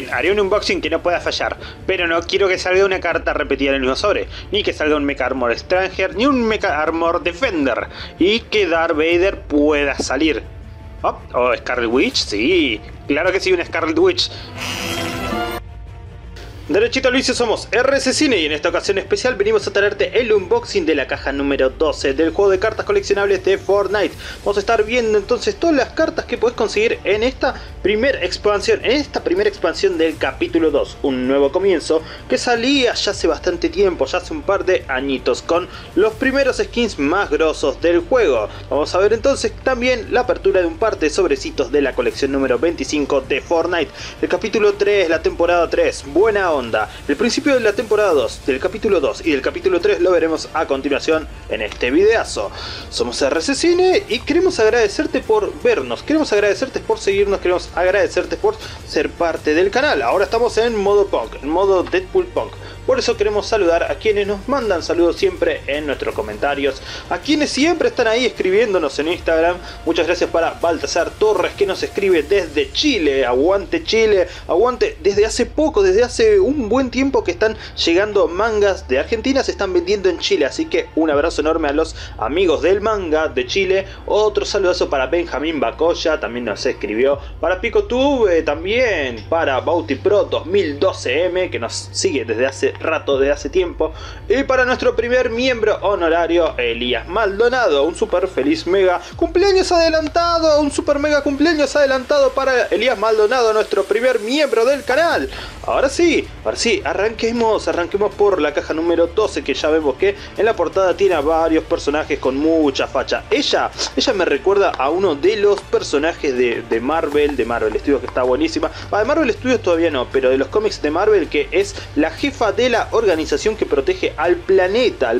bien, haré un unboxing que no pueda fallar, pero no quiero que salga una carta repetida en el mismo sobre, ni que salga un Mecha Armor Stranger, ni un Mecha Armor Defender, y que Darth Vader pueda salir. Oh, Scarlet Witch, sí, claro que sí, una Scarlet Witch. Derechito Luis, somos RDC Cine y en esta ocasión especial venimos a traerte el unboxing de la caja número 12 del juego de cartas coleccionables de Fortnite. Vamos a estar viendo entonces todas las cartas que puedes conseguir en esta primera expansión, del capítulo 2, un nuevo comienzo, que salía ya hace bastante tiempo, ya hace un par de añitos, con los primeros skins más grosos del juego. Vamos a ver entonces también la apertura de un par de sobrecitos de la colección número 25 de Fortnite, el capítulo 3, la temporada 3, buena onda. El principio de la temporada 2, del capítulo 2 y del capítulo 3 lo veremos a continuación en este videazo. Somos RDC Cine y queremos agradecerte por vernos, queremos agradecerte por seguirnos, queremos agradecerte por ser parte del canal. Ahora estamos en modo punk, en modo Deadpool punk. Por eso queremos saludar a quienes nos mandan saludos siempre en nuestros comentarios, a quienes siempre están ahí escribiéndonos en Instagram. Muchas gracias para Baltasar Torres, que nos escribe desde Chile. Aguante Chile, aguante. Desde hace poco, desde hace un buen tiempo que están llegando mangas de Argentina, se están vendiendo en Chile, así que un abrazo enorme a los amigos del manga de Chile. Otro saludazo para Benjamín Bacoya, también nos escribió, para Picotube, también para Bauti Pro 2012M, que nos sigue desde hace rato, de hace tiempo, y para nuestro primer miembro honorario, Elías Maldonado, un super feliz mega cumpleaños adelantado, un super mega cumpleaños adelantado para Elías Maldonado, nuestro primer miembro del canal. Ahora sí, arranquemos por la caja número 12, que ya vemos que en la portada tiene a varios personajes con mucha facha. Ella me recuerda a uno de los personajes de Marvel Studios, que está buenísima. De Marvel Studios todavía no, pero de los cómics de Marvel, que es la jefa de la organización que protege al planeta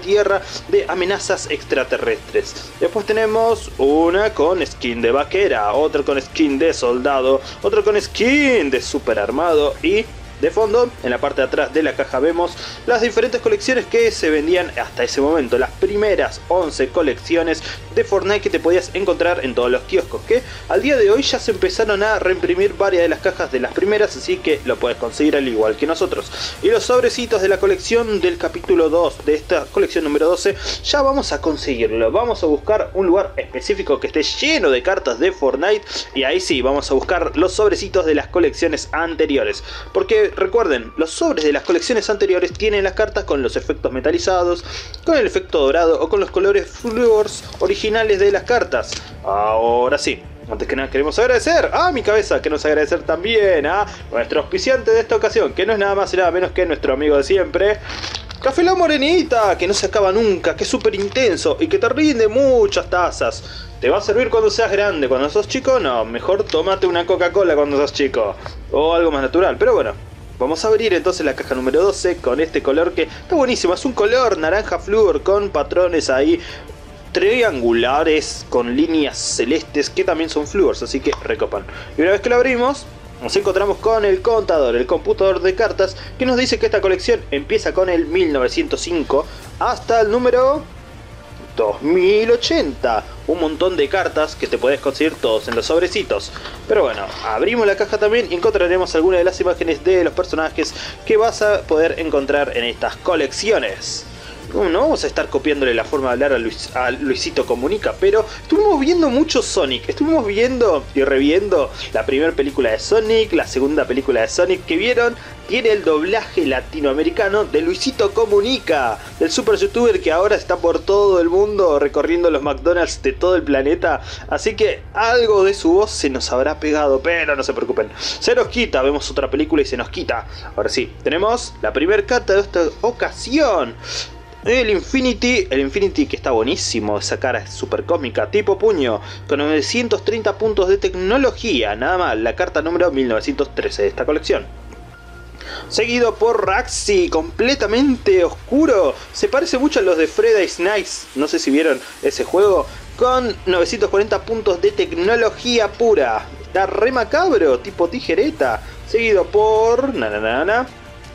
Tierra, de amenazas extraterrestres. Después tenemos una con skin de vaquera, otra con skin de soldado, otra con skin de super armado, y de fondo, en la parte de atrás de la caja, vemos las diferentes colecciones que se vendían hasta ese momento. Las primeras 11 colecciones de Fortnite que te podías encontrar en todos los kioscos, que al día de hoy ya se empezaron a reimprimir varias de las cajas de las primeras, así que lo puedes conseguir al igual que nosotros. Y los sobrecitos de la colección del capítulo 2, de esta colección número 12, ya vamos a conseguirlo. Vamos a buscar un lugar específico que esté lleno de cartas de Fortnite, y ahí sí, vamos a buscar los sobrecitos de las colecciones anteriores. Porque recuerden, los sobres de las colecciones anteriores tienen las cartas con los efectos metalizados, con el efecto dorado o con los colores fluores originales de las cartas. Ahora sí, antes que nada queremos agradecer a mi cabeza, que nos agradecer también a nuestro auspiciante de esta ocasión, que no es nada más y nada menos que nuestro amigo de siempre, Café La Morenita, que no se acaba nunca, que es súper intenso y que te rinde muchas tazas. Te va a servir cuando seas grande, cuando sos chico no, mejor tómate una Coca-Cola cuando sos chico, o algo más natural, pero bueno. Vamos a abrir entonces la caja número 12 con este color que está buenísimo. Es un color naranja flúor con patrones ahí triangulares con líneas celestes que también son flúors, así que recopan. Y una vez que lo abrimos, nos encontramos con el contador, el computador de cartas, que nos dice que esta colección empieza con el 1905 hasta el número 2080. Un montón de cartas que te podés conseguir todos en los sobrecitos. Pero bueno, abrimos la caja también y encontraremos algunas de las imágenes de los personajes que vas a poder encontrar en estas colecciones. No vamos a estar copiándole la forma de hablar a Luisito Comunica, pero estuvimos viendo mucho Sonic. Estuvimos viendo y reviendo la primera película de Sonic, la segunda película de Sonic que vieron. Tiene el doblaje latinoamericano de Luisito Comunica, del super youtuber que ahora está por todo el mundo recorriendo los McDonald's de todo el planeta. Así que algo de su voz se nos habrá pegado, pero no se preocupen, se nos quita. Vemos otra película y se nos quita. Ahora sí, tenemos la primer carta de esta ocasión. El Infinity que está buenísimo, esa cara es súper cómica, tipo puño, con 930 puntos de tecnología, nada mal, la carta número 1913 de esta colección. Seguido por Raxi, completamente oscuro, se parece mucho a los de Freddy's Nights, no sé si vieron ese juego, con 940 puntos de tecnología pura, está re macabro, tipo tijereta. Seguido por...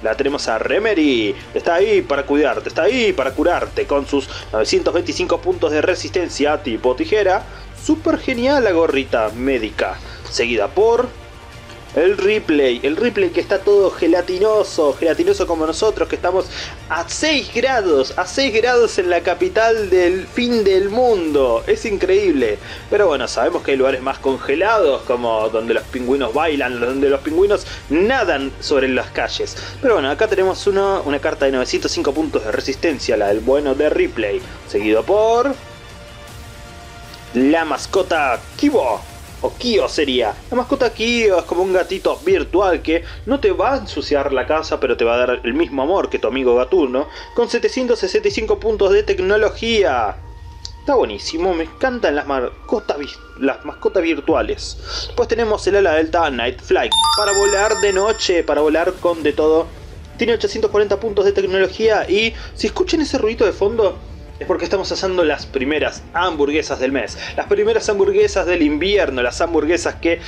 La tenemos a Remery, está ahí para cuidarte, está ahí para curarte, con sus 925 puntos de resistencia tipo tijera. Súper genial la gorrita médica. Seguida por El replay que está todo gelatinoso, gelatinoso como nosotros, que estamos a 6 grados, a 6 grados en la capital del fin del mundo. Es increíble. Pero bueno, sabemos que hay lugares más congelados, como donde los pingüinos bailan, donde los pingüinos nadan sobre las calles. Pero bueno, acá tenemos una carta de 905 puntos de resistencia, la del bueno de replay, seguido por la mascota Kibo. O Kio sería. La mascota Kio es como un gatito virtual que no te va a ensuciar la casa, pero te va a dar el mismo amor que tu amigo gatuno. Con 765 puntos de tecnología. Está buenísimo, me encantan las mascotas virtuales. Después tenemos el ala delta Night Flight. Para volar de noche, para volar con de todo. Tiene 840 puntos de tecnología y si escuchan ese ruido de fondo... es porque estamos asando las primeras hamburguesas del mes, las primeras hamburguesas del invierno, las hamburguesas que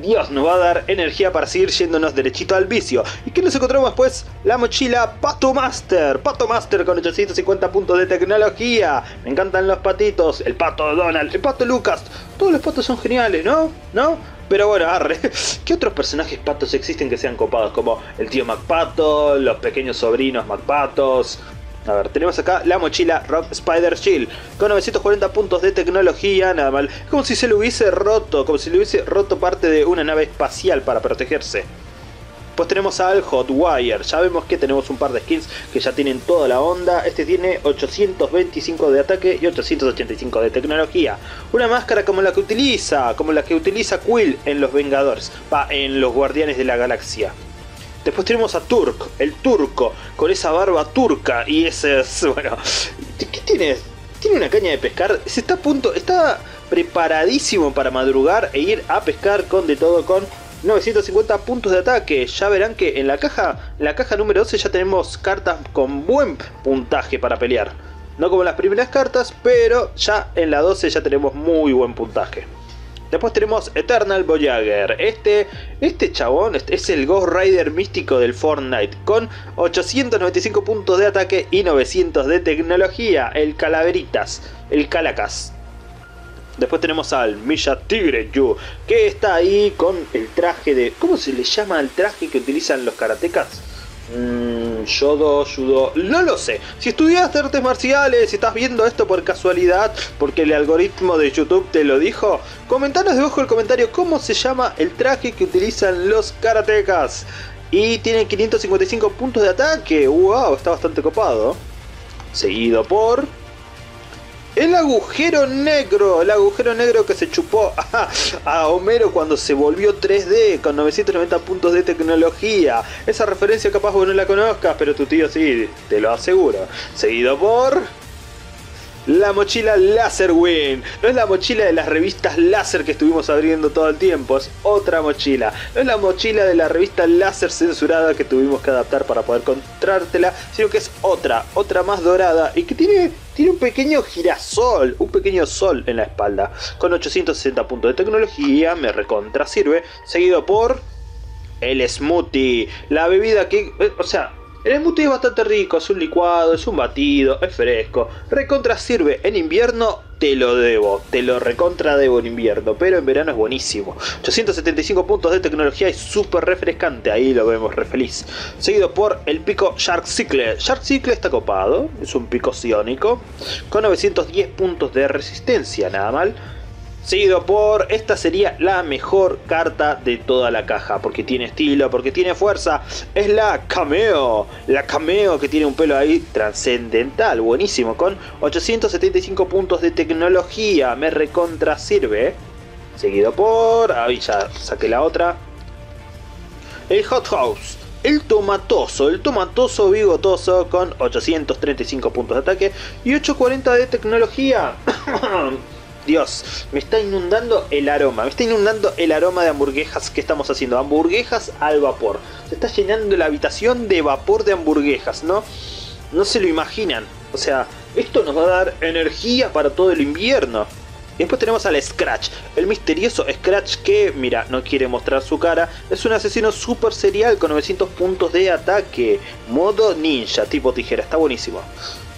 Dios nos va a dar energía para seguir yéndonos derechito al vicio. ¿Y qué nos encontramos después? La mochila Pato Master. Pato Master con 850 puntos de tecnología. Me encantan los patitos, el Pato Donald, el Pato Lucas. Todos los patos son geniales, ¿no? ¿No? Pero bueno, arre. ¿Qué otros personajes patos existen que sean copados? Como el tío MacPato, los pequeños sobrinos MacPatos... A ver, tenemos acá la mochila Rock Spider Shield con 940 puntos de tecnología, nada mal. Es como si se le hubiese roto, como si le hubiese roto parte de una nave espacial para protegerse. Pues tenemos al Hotwire, ya vemos que tenemos un par de skins que ya tienen toda la onda. Este tiene 825 de ataque y 885 de tecnología. Una máscara como la que utiliza Quill en los Vengadores, en los Guardianes de la Galaxia. Después tenemos a Turk, el turco, con esa barba turca y bueno, ¿qué tiene? Tiene una caña de pescar, está preparadísimo para madrugar e ir a pescar con de todo con 950 puntos de ataque. Ya verán que en la caja número 12 ya tenemos cartas con buen puntaje para pelear. No como las primeras cartas, pero ya en la 12 ya tenemos muy buen puntaje. Después tenemos Eternal Voyager. Este chabón es el Ghost Rider místico del Fortnite. Con 895 puntos de ataque y 900 de tecnología. El Calaveritas. El Calacas. Después tenemos al Misha Tigre Yu. Que está ahí con el traje de... ¿Cómo se le llama al traje que utilizan los karatecas? Yodo, judo, no lo sé. Si estudiaste artes marciales, si estás viendo esto por casualidad, porque el algoritmo de YouTube te lo dijo, comentanos debajo del comentario cómo se llama el traje que utilizan los karatecas. Y tiene 555 puntos de ataque. Wow, está bastante copado. Seguido por... el agujero negro que se chupó a Homero cuando se volvió 3D con 990 puntos de tecnología. Esa referencia capaz vos no la conozcas, pero tu tío sí, te lo aseguro. Seguido por... la mochila Laserwing. No es la mochila de las revistas Láser que estuvimos abriendo todo el tiempo, es otra mochila. No es la mochila de la revista Láser censurada que tuvimos que adaptar para poder encontrártela, sino que es otra más dorada y que tiene un pequeño girasol, un pequeño sol en la espalda. Con 860 puntos de tecnología, me recontra sirve. Seguido por el smoothie, la bebida que... el smoothie es bastante rico, es un licuado, es un batido, es fresco. Recontra sirve en invierno, te lo recontra debo en invierno, pero en verano es buenísimo. 875 puntos de tecnología y súper refrescante, ahí lo vemos re feliz. Seguido por el pico Shark Cycle. Shark Cycle está copado, es un pico psiónico, con 910 puntos de resistencia, nada mal. Seguido por, esta sería la mejor carta de toda la caja, porque tiene estilo, porque tiene fuerza. Es la Cameo. La Cameo que tiene un pelo ahí trascendental, buenísimo. Con 875 puntos de tecnología, me recontra sirve. Seguido por, ahí ya saqué la otra. El Hot House. El tomatoso bigotoso con 835 puntos de ataque y 840 de tecnología. Dios, me está inundando el aroma de hamburguesas que estamos haciendo, hamburguesas al vapor. Se está llenando la habitación de vapor de hamburguesas, ¿no? No se lo imaginan, o sea, esto nos va a dar energía para todo el invierno. Y después tenemos al Scratch, el misterioso Scratch que, mira, no quiere mostrar su cara. Es un asesino super serial con 900 puntos de ataque, modo ninja, tipo tijera, está buenísimo.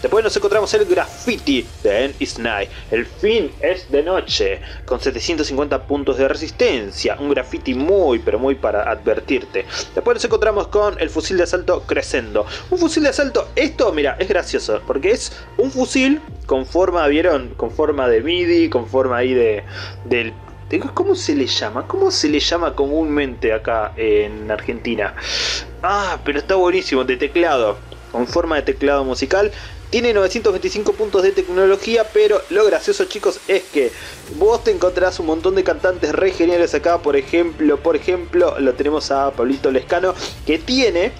Después nos encontramos el graffiti de End is Night. El fin es de noche. Con 750 puntos de resistencia. Un graffiti muy pero muy para advertirte. Después nos encontramos con el fusil de asalto Crescendo. Un fusil de asalto. Esto, mira, es gracioso. Porque es un fusil con forma, ¿vieron? Con forma de MIDI, con forma ahí de... ¿Cómo se le llama? ¿Cómo se le llama comúnmente acá en Argentina? Ah, pero está buenísimo, de teclado, con forma de teclado musical. Tiene 925 puntos de tecnología, pero lo gracioso, chicos, es que vos te encontrarás un montón de cantantes re geniales acá. Por ejemplo, lo tenemos a Pablito Lescano, que tiene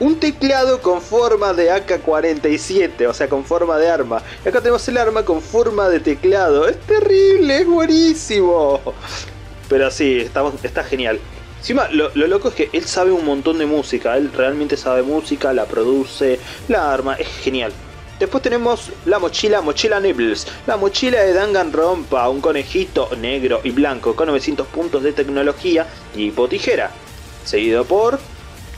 un teclado con forma de AK-47, o sea, con forma de arma. Y acá tenemos el arma con forma de teclado. Es terrible, es buenísimo. Pero sí, está genial. Encima, lo loco es que él sabe un montón de música. Él realmente sabe música, la produce, la arma, es genial. Después tenemos la mochila Nibbles, la mochila de Danganronpa, un conejito negro y blanco con 900 puntos de tecnología tipo tijera. Seguido por...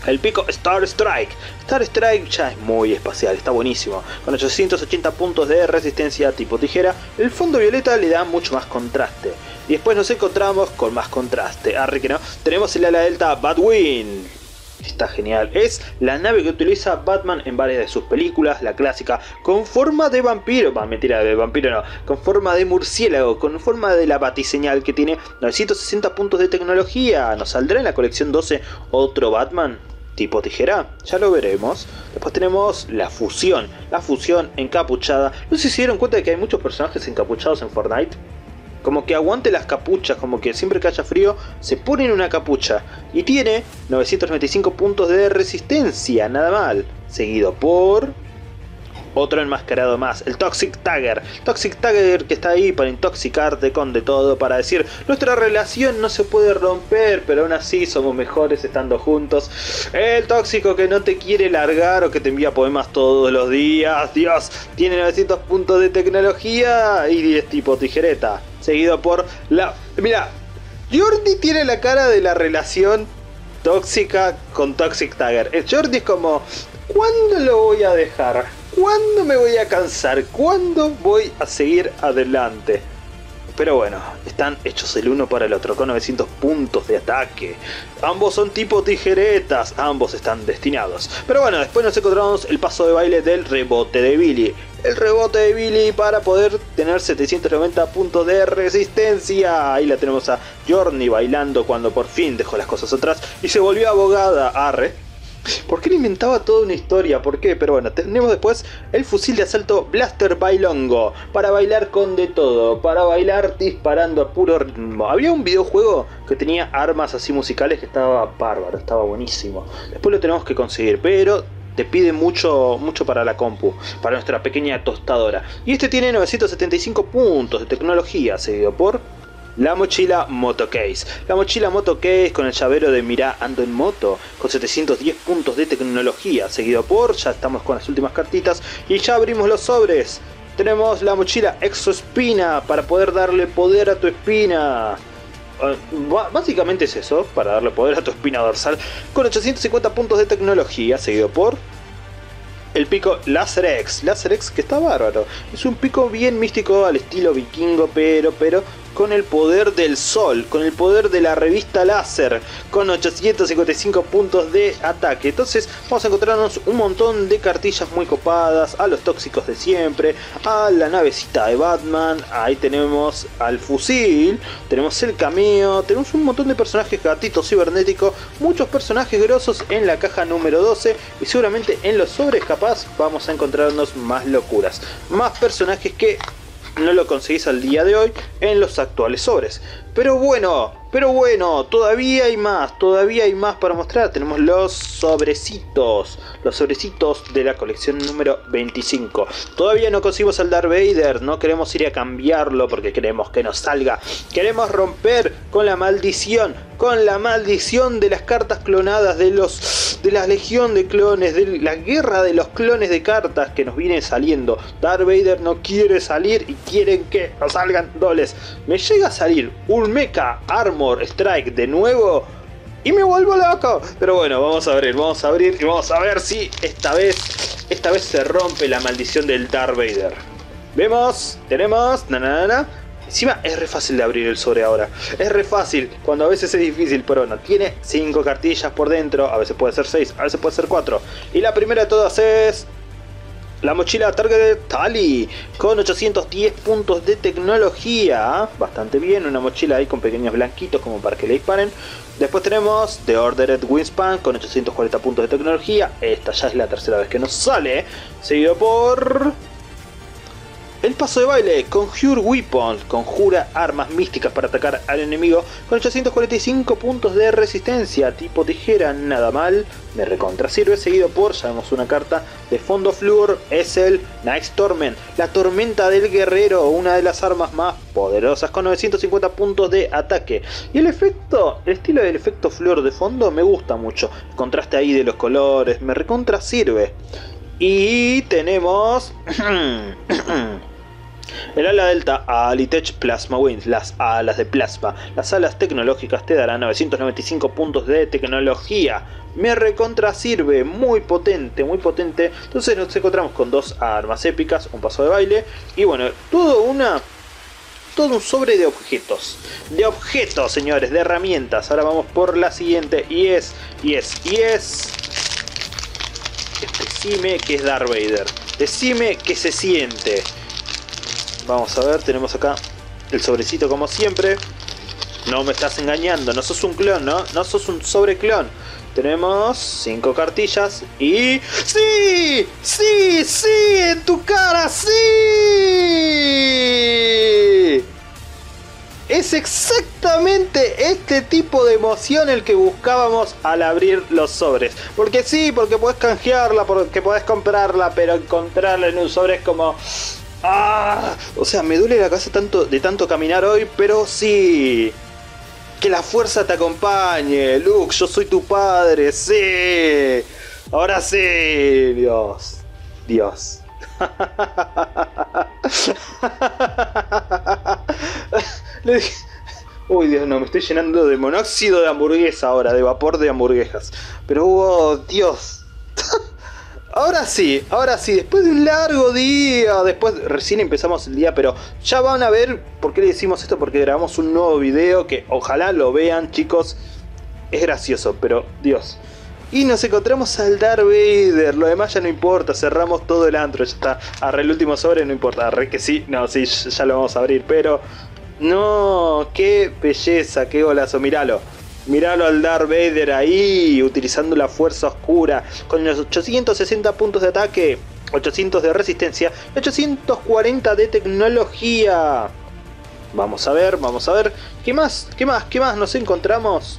el pico Star Strike. Star Strike ya es muy espacial, está buenísimo. Con 880 puntos de resistencia tipo tijera, el fondo violeta le da mucho más contraste. Y después nos encontramos con más contraste. Arre que no. Tenemos el ala delta Batwing. Está genial. Es la nave que utiliza Batman en varias de sus películas. La clásica con forma de vampiro. Bah, mentira, de vampiro no. Con forma de murciélago. Con forma de la batiseñal, que tiene 960 puntos de tecnología. ¿Nos saldrá en la colección 12 otro Batman tipo tijera? Ya lo veremos. Después tenemos la fusión. La fusión encapuchada. ¿No sé si se dieron cuenta de que hay muchos personajes encapuchados en Fortnite? Como que aguante las capuchas, como que siempre que haya frío se ponen una capucha. Y tiene 995 puntos de resistencia, nada mal. Seguido por... otro enmascarado más, el Toxic Tagger. Toxic Tagger que está ahí para intoxicarte con de todo, para decir nuestra relación no se puede romper, pero aún así somos mejores estando juntos. El tóxico que no te quiere largar o que te envía poemas todos los días. Dios, tiene 900 puntos de tecnología y 10 tipo tijereta. Seguido por la... mira, Jordi tiene la cara de la relación tóxica con Toxic Tagger. El Jordi es como... ¿cuándo lo voy a dejar? ¿Cuándo me voy a cansar? ¿Cuándo voy a seguir adelante? Pero bueno, están hechos el uno para el otro, con 900 puntos de ataque. Ambos son tipo tijeretas, ambos están destinados. Pero bueno, después nos encontramos el paso de baile del rebote de Billy. El rebote de Billy para poder tener 790 puntos de resistencia. Ahí la tenemos a Journey bailando cuando por fin dejó las cosas atrás y se volvió abogada. Arre. ¿Por qué le inventaba toda una historia? ¿Por qué? Pero bueno, tenemos después el fusil de asalto Blaster Bailongo. Para bailar con de todo, para bailar disparando a puro ritmo. Había un videojuego que tenía armas así musicales que estaba bárbaro, estaba buenísimo. Después lo tenemos que conseguir, pero te pide mucho para la compu, para nuestra pequeña tostadora. Y este tiene 975 puntos de tecnología, seguido por... la mochila Motocase. La mochila Motocase con el llavero de mirá, ando en moto, con 710 puntos de tecnología. Seguido por, ya estamos con las últimas cartitas y ya abrimos los sobres. Tenemos la mochila Exoespina para poder darle poder a tu espina. Básicamente es eso, para darle poder a tu espina dorsal, con 850 puntos de tecnología. Seguido por... el pico Láser X que está bárbaro. Es un pico bien místico al estilo vikingo, pero con el poder del sol, con el poder de la revista láser, con 855 puntos de ataque. Entonces vamos a encontrarnos un montón de cartillas muy copadas, a los tóxicos de siempre, a la navecita de Batman, ahí tenemos al fusil, tenemos el cameo, tenemos un montón de personajes gatito cibernético, muchos personajes grosos en la caja número 12 y seguramente en los sobres capaz vamos a encontrarnos más locuras, más personajes que no lo conseguís al día de hoy en los actuales sobres. Pero bueno, todavía hay más para mostrar. Tenemos los sobrecitos de la colección número 25. Todavía no conseguimos al Darth Vader, no queremos ir a cambiarlo porque queremos que nos salga. Queremos romper con la maldición de las cartas clonadas, de la legión de clones, de la guerra de los clones de cartas que nos viene saliendo. Darth Vader no quiere salir y quieren que nos salgan dobles. Me llega a salir un Mecha Armor Strike de nuevo y me vuelvo loco. Pero bueno, vamos a abrir y vamos a ver si esta vez esta vez se rompe la maldición del Darth Vader. Vemos, tenemos, Encima es re fácil de abrir el sobre ahora. Es re fácil, cuando a veces es difícil, pero no. Tiene 5 cartillas por dentro, a veces puede ser 6, a veces puede ser 4. Y la primera de todas es... la mochila Target Tally, con 810 puntos de tecnología. Bastante bien, una mochila ahí con pequeños blanquitos como para que le disparen. Después tenemos The Ordered Wingspan con 840 puntos de tecnología. Esta ya es la tercera vez que nos sale. Seguido por... el paso de baile, Conjure Weapons, conjura armas místicas para atacar al enemigo con 845 puntos de resistencia, tipo tijera, nada mal, me recontra sirve. Seguido por, ya vemos una carta de fondo flúor, es el Night's Torment, la tormenta del guerrero, una de las armas más poderosas con 950 puntos de ataque. Y el efecto, el estilo del efecto flúor de fondo me gusta mucho, el contraste ahí de los colores, me recontra sirve. Y tenemos... el ala delta Alitech Plasma Wings, las alas de plasma. Las alas tecnológicas te darán 995 puntos de tecnología. Me recontra sirve, muy potente, muy potente. Entonces nos encontramos con 2 armas épicas, un paso de baile. Y bueno, todo un sobre de objetos. De objetos, señores, de herramientas. Ahora vamos por la siguiente. Y es... Decime que es Darth Vader. Decime que se siente. Vamos a ver, tenemos acá el sobrecito como siempre. No me estás engañando, no sos un clon, ¿no? No sos un sobreclon. Tenemos 5 cartillas y... ¡sí! ¡Sí! ¡Sí! ¡En tu cara! ¡Sí! Es exactamente este tipo de emoción el que buscábamos al abrir los sobres. Porque sí, porque podés canjearla, porque podés comprarla, pero encontrarla en un sobre es como... ¡ah! O sea, me duele la cabeza de tanto caminar hoy, pero sí. Que la fuerza te acompañe, Luke, yo soy tu padre, sí. Ahora sí, Dios. Dios. Le dije... uy, Dios, no, me estoy llenando de monóxido de hamburguesa ahora, de vapor de hamburguesas. Pero, oh, Dios. Ahora sí, después de un largo día, recién empezamos el día, pero ya van a ver por qué le decimos esto, porque grabamos un nuevo video que ojalá lo vean, chicos. Es gracioso, pero, Dios. Y nos encontramos al Darth Vader, lo demás ya no importa, cerramos todo el antro, ya está. Arre el último sobre, no importa, arre que sí, no, sí, ya lo vamos a abrir, pero... no, qué belleza, qué golazo, míralo. Míralo al Darth Vader ahí, utilizando la fuerza oscura, con los 860 puntos de ataque, 800 de resistencia, 840 de tecnología. Vamos a ver, ¿qué más nos encontramos?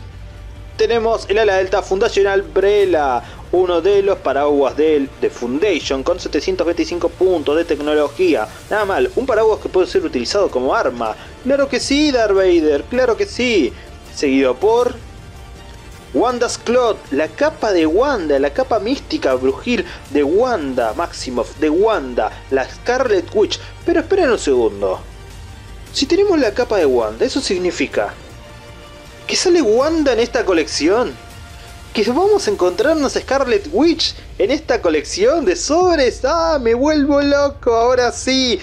Tenemos el ala delta fundacional Brela, uno de los paraguas de Foundation con 725 puntos de tecnología. Nada mal, un paraguas que puede ser utilizado como arma. Claro que sí, Darth Vader, claro que sí. Seguido por... Wanda's Cloth, la capa de Wanda, la capa mística brujil de Wanda Maximoff, de Wanda, la Scarlet Witch. Pero esperen un segundo. Si tenemos la capa de Wanda, eso significa... ¿qué sale Wanda en esta colección? ¿Que vamos a encontrarnos a Scarlet Witch en esta colección de sobres? ¡Ah, me vuelvo loco! Ahora sí,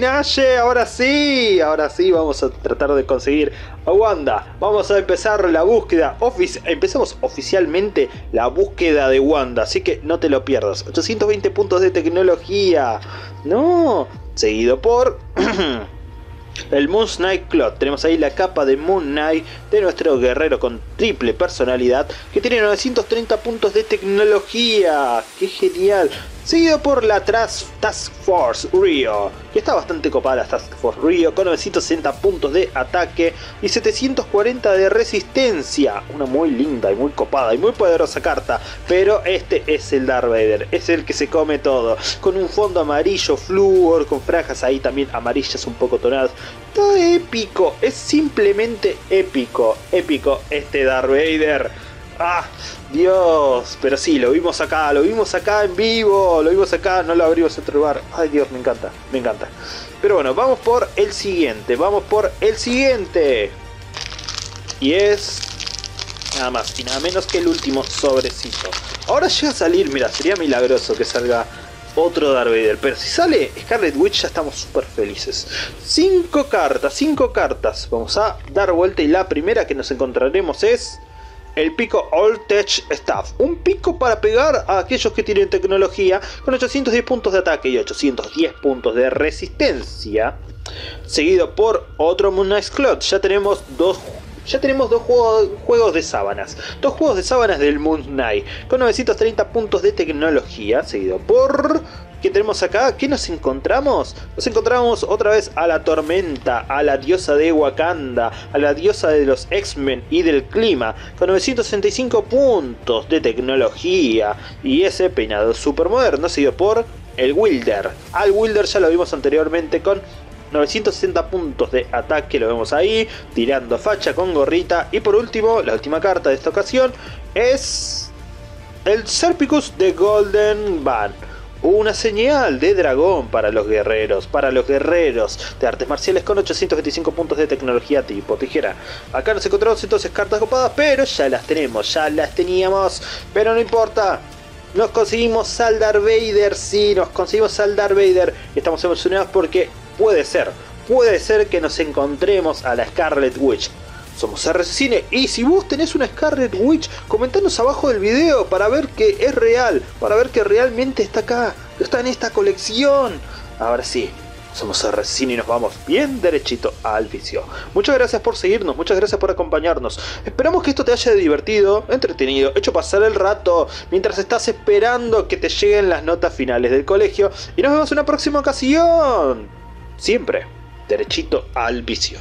Naye, ahora sí, vamos a tratar de conseguir a Wanda. Vamos a empezar la búsqueda, empezamos oficialmente la búsqueda de Wanda, así que no te lo pierdas. 820 puntos de tecnología, no, seguido por... el Moon Knight Cloth, tenemos ahí la capa de Moon Knight de nuestro guerrero con triple personalidad que tiene 930 puntos de tecnología, ¡qué genial! Seguido por la Task Force Rio, que está bastante copada la Task Force Rio, con 960 puntos de ataque y 740 de resistencia. Una muy linda y muy copada y muy poderosa carta, pero este es el Darth Vader, es el que se come todo. Con un fondo amarillo flúor, con franjas ahí también amarillas un poco tonadas. Está épico, es simplemente épico este Darth Vader. ¡Ah! Dios, pero sí, lo vimos acá en vivo, no lo abrimos en otro lugar. ¡Ay, Dios, me encanta! Pero bueno, vamos por el siguiente. Y es nada más y nada menos que el último sobrecito. Ahora llega a salir, mira, sería milagroso que salga otro Darth Vader, pero si sale Scarlet Witch ya estamos súper felices. 5 cartas. Vamos a dar vuelta y la primera que nos encontraremos es el pico All Tech Staff. Un pico para pegar a aquellos que tienen tecnología, con 810 puntos de ataque y 810 puntos de resistencia. Seguido por otro Moon Knight Clot. Ya tenemos dos juegos de sábanas. Dos juegos de sábanas del Moon Knight, con 930 puntos de tecnología. Seguido por... ¿qué tenemos acá? ¿Qué nos encontramos? Nos encontramos otra vez a la tormenta, a la diosa de Wakanda, a la diosa de los X-Men y del clima, con 965 puntos de tecnología y ese peinado super moderno. Seguido por el Wilder. Al Wilder ya lo vimos anteriormente con 960 puntos de ataque, lo vemos ahí, tirando facha con gorrita. Y por último, la última carta de esta ocasión es el Serpicus de Golden Ban. Una señal de dragón para los guerreros de artes marciales con 825 puntos de tecnología tipo tijera. Acá nos encontramos entonces cartas copadas, pero ya las teníamos, pero no importa. Nos conseguimos al Darth Vader, sí, nos conseguimos al Darth Vader. Estamos emocionados porque... Puede ser que nos encontremos a la Scarlet Witch. Somos RDC Cine y si vos tenés una Scarlet Witch, comentanos abajo del video para ver que es real, para ver que realmente está acá, está en esta colección. Ahora sí, somos RDC Cine y nos vamos bien derechito al vicio. Muchas gracias por seguirnos, muchas gracias por acompañarnos. Esperamos que esto te haya divertido, entretenido, hecho pasar el rato mientras estás esperando que te lleguen las notas finales del colegio. Y nos vemos en una próxima ocasión. Siempre derechito al vicio.